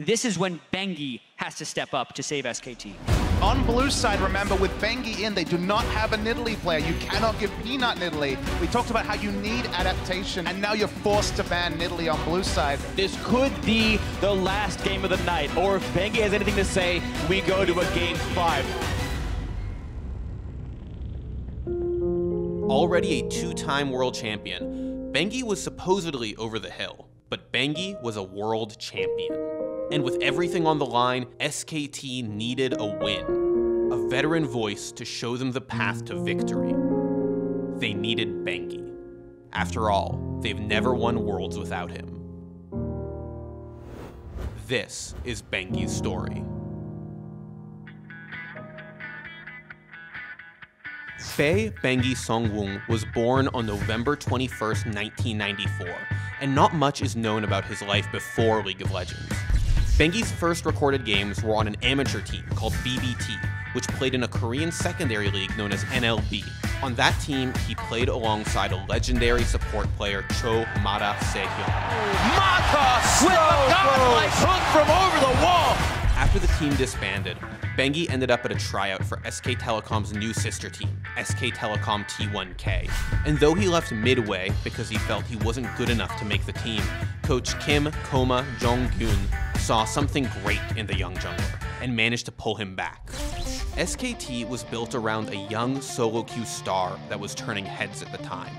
This is when Bengi has to step up to save SKT. On Blue's side, remember, with Bengi in, they do not have a Nidalee player. You cannot give Peanut Nidalee. We talked about how you need adaptation, and now you're forced to ban Nidalee on Blue's side. This could be the last game of the night, or if Bengi has anything to say, we go to a Game 5. Already a two-time world champion, Bengi was supposedly over the hill, but Bengi was a world champion. And with everything on the line, SKT needed a win, a veteran voice to show them the path to victory. They needed Bengi. After all, they've never won Worlds without him. This is Bengi's story. Fae Bengi Sungwoong was born on November 21st, 1994, and not much is known about his life before League of Legends. Bengi's first recorded games were on an amateur team called BBT, which played in a Korean secondary league known as NLB. On that team, he played alongside a legendary support player, Cho Mata Se-hyun. Mata with a godlike hook from over the wall! After the team disbanded, Bengi ended up at a tryout for SK Telecom's new sister team, SK Telecom T1K. And though he left midway because he felt he wasn't good enough to make the team, coach Kim Koma Jong-gun saw something great in the young jungler and managed to pull him back. SKT was built around a young solo queue star that was turning heads at the time,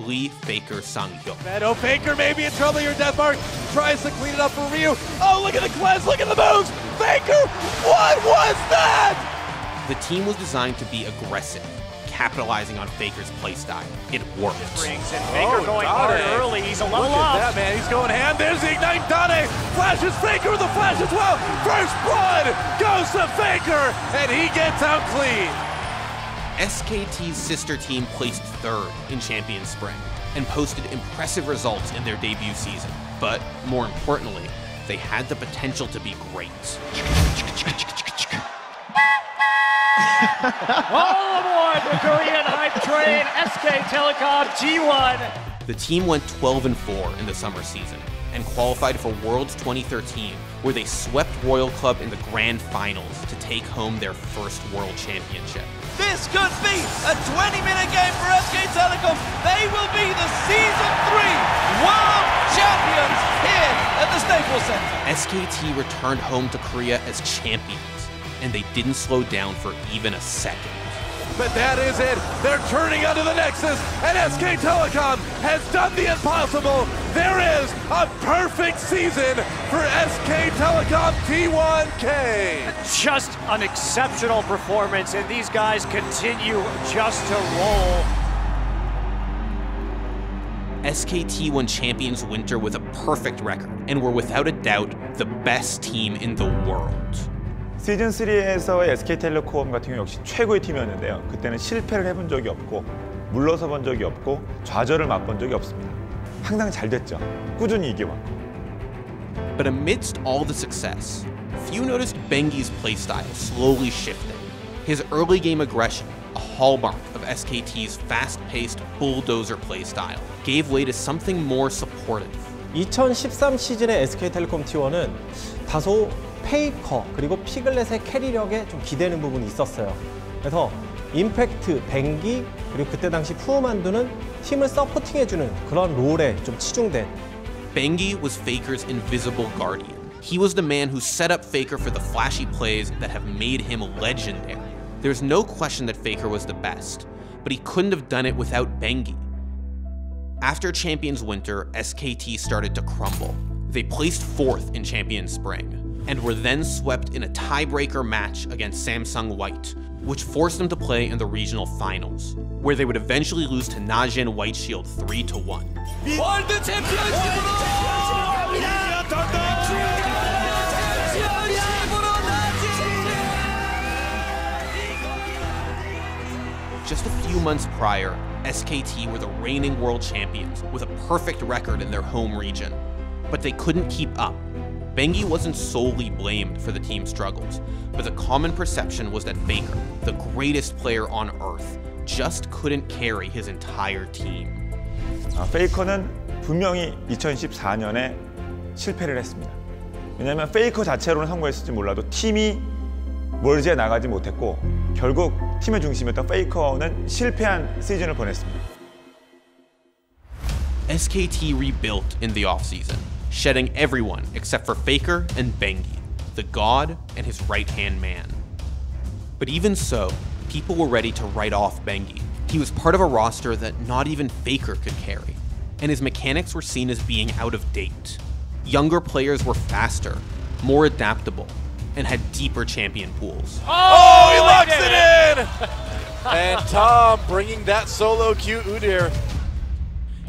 Lee Faker Sang-Hyuk. Meadow Faker may be in trouble here, Death Mark tries to clean it up for Ryu. Oh, look at the cleanse, look at the moves! Faker, what was that? The team was designed to be aggressive, capitalizing on Faker's playstyle. It worked. Rings and Faker going hard early. He's alone. Look at that, man. He's going ham. There's the Ignite Dane. Flashes Faker with a flash as well. First blood goes to Faker, and he gets out clean. SKT's sister team placed third in Champion Spring and posted impressive results in their debut season. But more importantly, they had the potential to be great. All aboard the Korean hype train, SK Telecom T1. The team went 12-4 in the summer season and qualified for Worlds 2013, where they swept Royal Club in the grand finals to take home their first World Championship. This could be a 20-minute game for SK Telecom. They will be the Season 3 World Champions here at the Staples Center. SKT returned home to Korea as champions, and they didn't slow down for even a second. But that is it. They're turning onto the Nexus, and SK Telecom has done the impossible. There is a perfect season for SK Telecom T1K. Just an exceptional performance, and these guys continue just to roll. SKT won Champions Winter with a perfect record, and were without a doubt the best team in the world. 시즌 3에서의 SK텔레콤 같은 경우 역시 최고의 팀이었는데요. 그때는 실패를 해본 적이 없고, 물러서 본 적이 없고, 좌절을 맛본 적이 없습니다. 항상 잘 됐죠. 꾸준히 이겨왔고. But amidst all the success, few noticed Bengi's playstyle slowly shifting. His early game aggression, a hallmark of SKT's fast-paced bulldozer playstyle, gave way to something more supportive. 2013 시즌의 SK텔레콤 T1은 다소 페이커 그리고 피글렛의 캐리력에 좀 기대는 부분이 있었어요. 그래서 임팩트, 뱅기 그리고 그때 당시 푸어만두는 팀을 서포팅해주는 그런 롤에 좀 치중된. Bengi was Faker's invisible guardian. He was the man who set up Faker for the flashy plays that have made him legendary. There's no question that Faker was the best, but he couldn't have done it without Bengi. After Champions Winter, SKT started to crumble. They placed fourth in Champions Spring, and were then swept in a tiebreaker match against Samsung White, which forced them to play in the regional finals, where they would eventually lose to Najin White Shield 3-1. World Champions! Just a few months prior, SKT were the reigning world champions with a perfect record in their home region, but they couldn't keep up. Bengi wasn't solely blamed for the team's struggles, but the common perception was that Faker, the greatest player on Earth, just couldn't carry his entire team. Faker는 분명히 2014년에 실패를 했습니다. 왜냐면 페이커 자체로는 성공했을지 몰라도 팀이 월지에 나가지 못했고 결국 팀의 중심이었던 페이커는 실패한 시즌을 보냈습니다. SKT rebuilt in the offseason, shedding everyone except for Faker and Bengi, the god and his right-hand man. But even so, people were ready to write off Bengi. He was part of a roster that not even Faker could carry, and his mechanics were seen as being out of date. Younger players were faster, more adaptable, and had deeper champion pools. Oh, he locks it in! And Tom bringing that solo cute Udyr.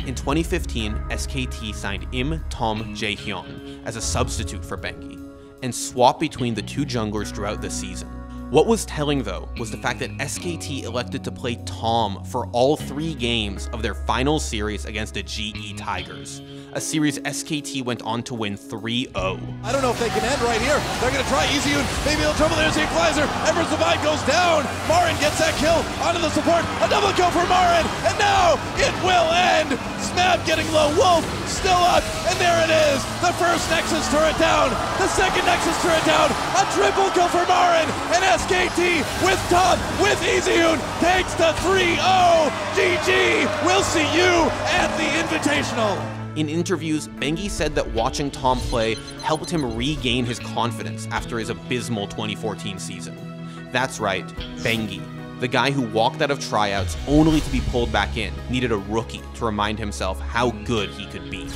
In 2015, SKT signed Im Tom Jaehyun as a substitute for Bengi, and swapped between the two junglers throughout the season. What was telling though was the fact that SKT elected to play Tom for all three games of their final series against the GE Tigers, a series SKT went on to win 3-0. I don't know if they can end right here. They're gonna try Easyhoon, maybe they'll trouble there as he flies her. Everett's Divide goes down. Marin gets that kill onto the support. A double kill for Marin, and now it will end. Snap getting low, Wolf still up, and there it is. The first Nexus turret down, the second Nexus turret down, a triple kill for Marin, and SKT with Tom, with Easyhoon, takes the 3-0. GG, we'll see you at the Invitational. In interviews, Bengi said that watching Tom play helped him regain his confidence after his abysmal 2014 season. That's right, Bengi, the guy who walked out of tryouts only to be pulled back in, needed a rookie to remind himself how good he could be.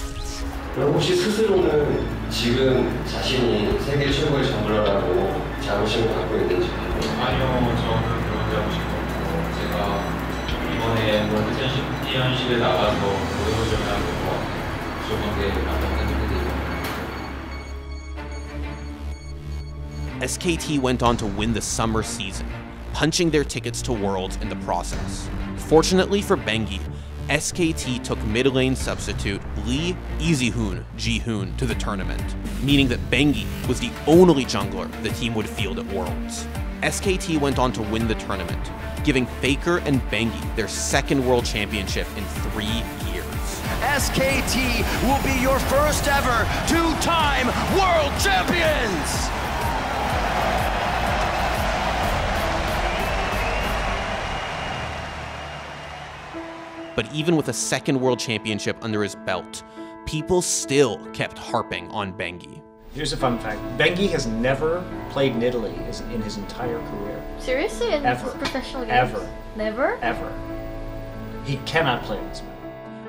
혹시 스스로는 지금 자신이 세계 최고의 정글러라고 자부심을 갖고 있는지? 아니요, 저는 그런 자부심 없고 제가 이번에 T1십에 나가서 노력을 좀 하는 거 조만간에 만나게 되죠. SKT went on to win the summer season, punching their tickets to Worlds in the process. Fortunately for Bengi, SKT took mid-lane substitute Lee Easyhoon Jihoon to the tournament, meaning that Bengi was the only jungler the team would field at Worlds. SKT went on to win the tournament, giving Faker and Bengi their second World Championship in 3 years. SKT will be your first ever two-time World Champions! But even with a second World Championship under his belt, people still kept harping on Bengi. Here's a fun fact. Bengi has never played Nidalee in his entire career. Seriously? In his professional games? Ever. Never? Ever. He cannot play this map.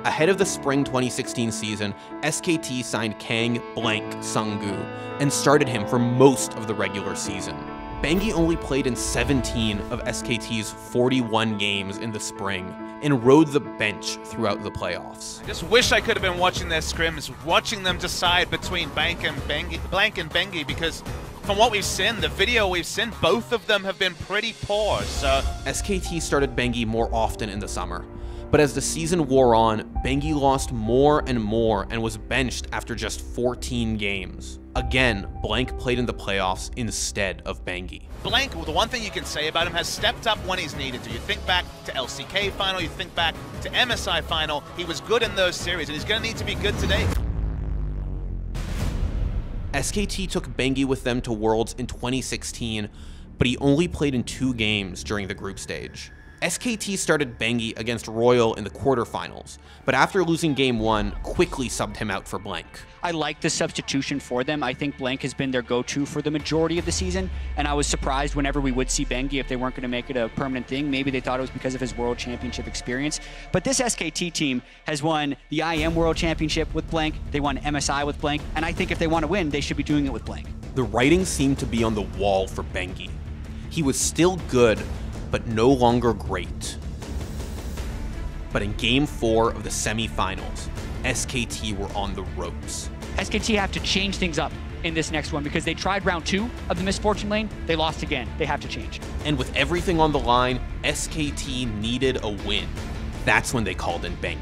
Ahead of the spring 2016 season, SKT signed Kang Blank Sunggu and started him for most of the regular season. Bengi only played in 17 of SKT's 41 games in the spring, and rode the bench throughout the playoffs. I just wish I could have been watching their scrims, watching them decide between Blank and Bengi, because from what we've seen, the video we've seen, both of them have been pretty poor, so. SKT started Bengi more often in the summer, but as the season wore on, Bengi lost more and was benched after just 14 games. Again, Blank played in the playoffs instead of Bengi. Blank, the one thing you can say about him, has stepped up when he's needed to. You think back to LCK final, you think back to MSI final, he was good in those series, and he's gonna need to be good today. SKT took Bengi with them to Worlds in 2016, but he only played in 2 games during the group stage. SKT started Bengi against Royal in the quarterfinals, but after losing game 1, quickly subbed him out for Blank. I like the substitution for them. I think Blank has been their go-to for the majority of the season, and I was surprised whenever we would see Bengi if they weren't going to make it a permanent thing. Maybe they thought it was because of his World Championship experience. But this SKT team has won the IM World Championship with Blank, they won MSI with Blank, and I think if they want to win, they should be doing it with Blank. The writing seemed to be on the wall for Bengi. He was still good, but no longer great. But in game 4 of the semifinals, SKT were on the ropes. SKT have to change things up in this next one because they tried round 2 of the misfortune lane, they lost again, they have to change. And with everything on the line, SKT needed a win. That's when they called in Bengi.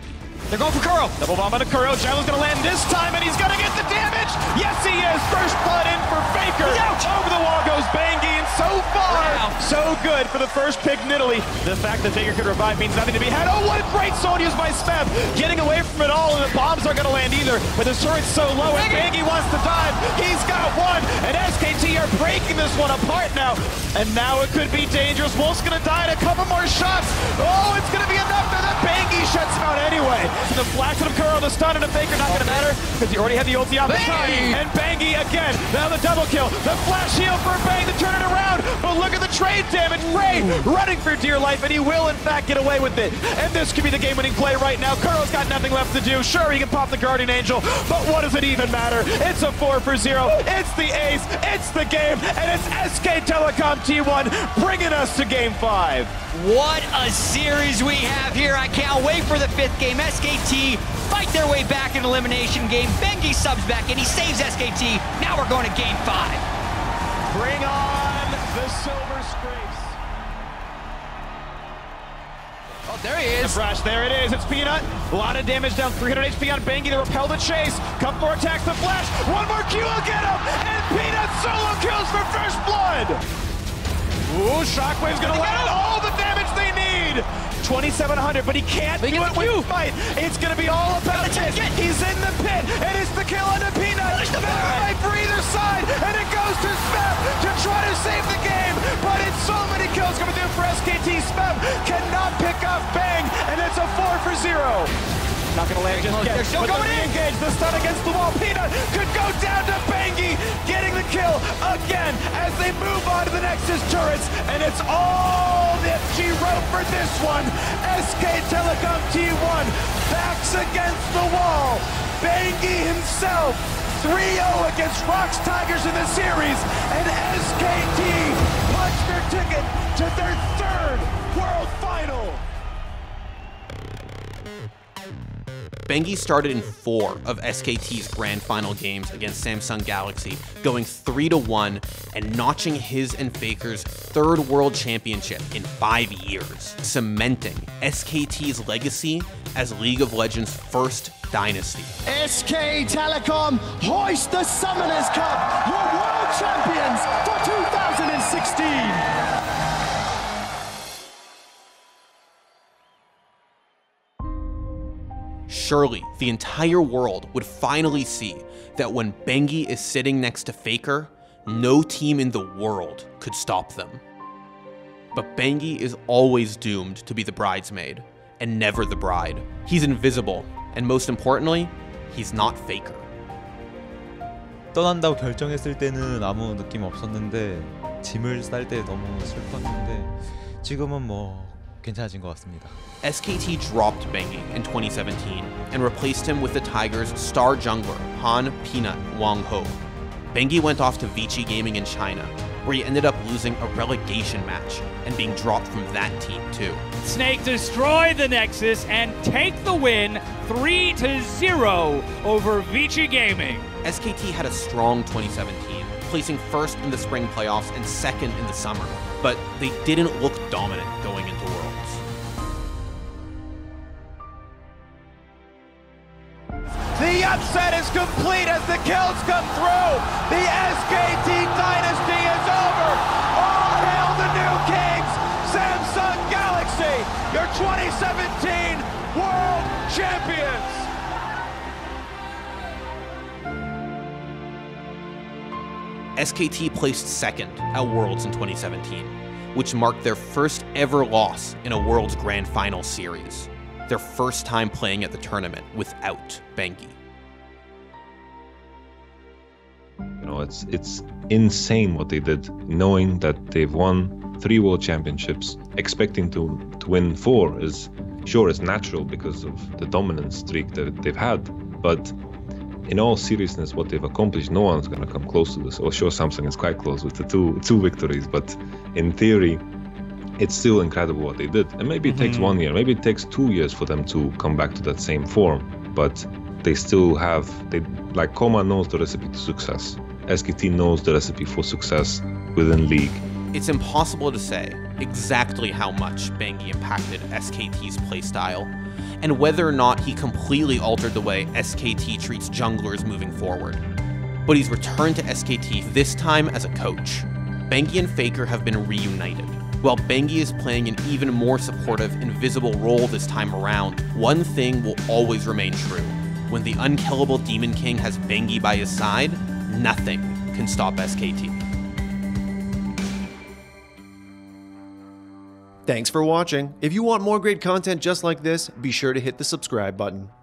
They're going for Kuro. Double bomb on Kuro. Shiloh's gonna land this time and he's gonna get the damage. Yes, he is. First blood in for Faker. Over the wall goes Bengi, and so far, so good for the first pick, Nidalee. The fact that Faker could revive means nothing to be had. Oh, what a great sword used by Spep! Getting away from it all, and the bombs aren't going to land either. But the sword's so low, and Bengi wants to dive. He's got one, and SKT are breaking this one apart now. And now it could be dangerous. Wolf's going to die in a couple more shots. Oh, it's going to be enough, and then Bengi shuts him out anyway. And the flash of Kuro, the stun, and the Faker not going to matter, because he already had the ulti out the time. And Bengi again, now the double kill. The flash heal for Bang to turn it around, but look at the trade damage. Ray running for dear life, and he will in fact get away with it. And this could be the game-winning play right now. Kuro's got nothing left to do. Sure, he can pop the Guardian Angel, but what does it even matter? It's a 4-0. It's the ace. It's the game, and it's SK Telecom T1 bringing us to Game 5. What a series we have here. I can't wait for the 5th game. SKT fight their way back in elimination game. Bengi subs back and he saves SKT. Now we're going to Game 5. Bring on the silver scrapes. Oh, there he is. The brush, there it is. It's Peanut. A lot of damage down, 300 HP on Bengi. They repel the chase. Couple more attacks, the flash. One more Q will get him. And Peanut solo kills for first blood. Ooh, Shockwave's going to land all the damage they need. 2,700, but he can't do it with the fight. It's going to be all about this. He's in the pit, and it's the kill on the Peanut. There's the fight for either side, and it goes to Spep to try to save the game. But it's so many kills coming through for SKT. Spep cannot pick up Bang, and it's a 4-0. Not going to land just yet, but they're re-engaged. The stun against the wall. Peanut could go down to Bengi, getting the kill again as they move on to the Nexus turrets, and it's all the FG rope for this one. SK Telecom T1 backs against the wall. Bengi himself 3-0 against ROX Tigers in the series, and SKT punched their ticket to their 3rd World Final. Bengi started in 4 of SKT's grand final games against Samsung Galaxy, going 3-1 and notching his and Faker's 3rd world championship in 5 years, cementing SKT's legacy as League of Legends' first dynasty. SK Telecom hoist the Summoners Cup, your world champions for 2016. Surely, the entire world would finally see that when Bengi is sitting next to Faker, no team in the world could stop them. But Bengi is always doomed to be the bridesmaid, and never the bride. He's invisible, and most importantly, he's not Faker. 떠난다고 결정했을 때는 아무 느낌 없었는데 짐을 쌀 때 너무 슬펐는데 지금은 뭐 SKT dropped Bengi in 2017 and replaced him with the Tigers' star jungler, Han Peanut Wang Ho. Bengi went off to Vichy Gaming in China, where he ended up losing a relegation match and being dropped from that team too. Snake destroyed the Nexus and take the win 3-0 over Vichy Gaming. SKT had a strong 2017, placing 1st in the spring playoffs and 2nd in the summer, but they didn't look dominant going into Worlds. The upset is complete as the kills come through. The SKT dynasty is over. All hail the new kings, Samsung Galaxy, your 2017 world champions. SKT placed 2nd at Worlds in 2017, which marked their 1st ever loss in a Worlds Grand Final series, their 1st time playing at the tournament without Bengi. You know, it's insane what they did, knowing that they've won 3 World Championships. Expecting to win 4 is, sure, is natural because of the dominant streak that they've had, but in all seriousness, what they've accomplished, no one's going to come close to this. Oh, sure, Samsung is quite close with the two victories, but in theory, it's still incredible what they did. And maybe it takes 1 year, maybe it takes 2 years for them to come back to that same form, but they still have, like Koma knows the recipe to success. SKT knows the recipe for success within League. It's impossible to say exactly how much Bengi impacted SKT's playstyle, and whether or not he completely altered the way SKT treats junglers moving forward. But he's returned to SKT, this time as a coach. Bengi and Faker have been reunited, while Bengi is playing an even more supportive and visible role this time around. One thing will always remain true. When the unkillable Demon King has Bengi by his side, nothing can stop SKT. Thanks for watching. If you want more great content just like this, be sure to hit the subscribe button.